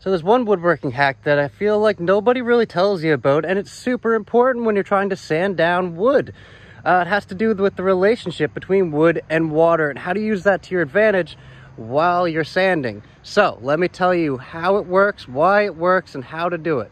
So there's one woodworking hack that I feel like nobody really tells you about, and it's super important when you're trying to sand down wood. It has to do with the relationship between wood and water and how to use that to your advantage while you're sanding. So let me tell you how it works, why it works, and how to do it.